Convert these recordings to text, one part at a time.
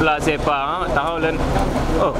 blase pa. Tahaw lang. Oh.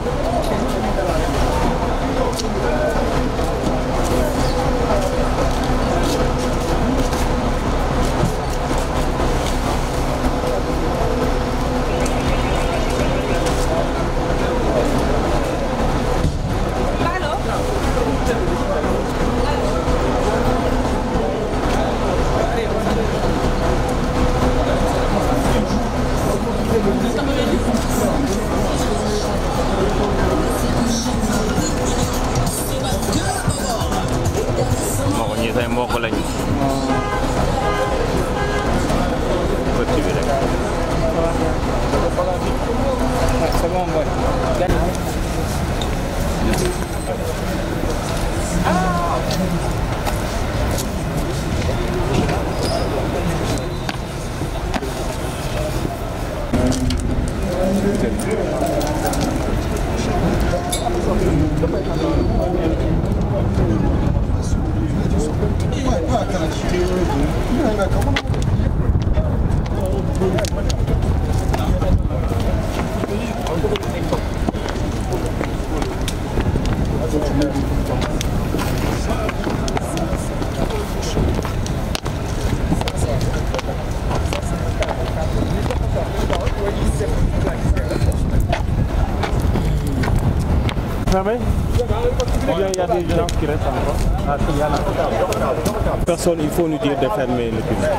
Il y a des gens qui restent encore. Personne, il faut nous dire de fermer le public.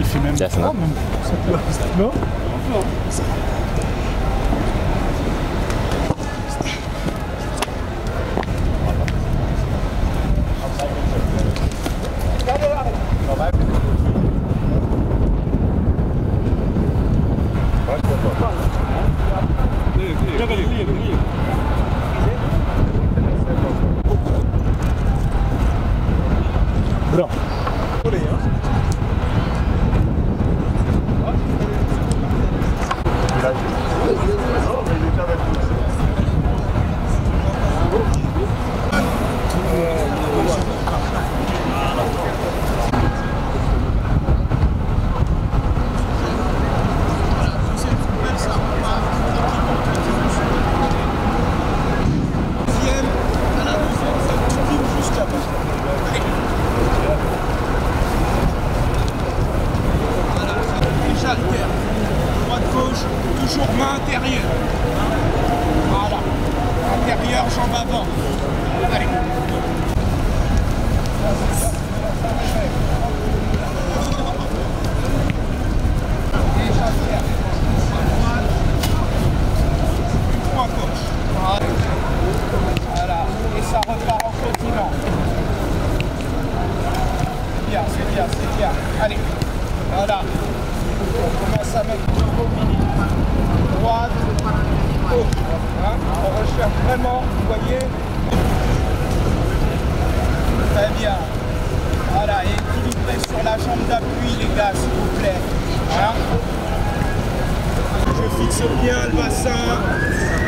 Il fait même pas. Non? Non. Bien le bassin.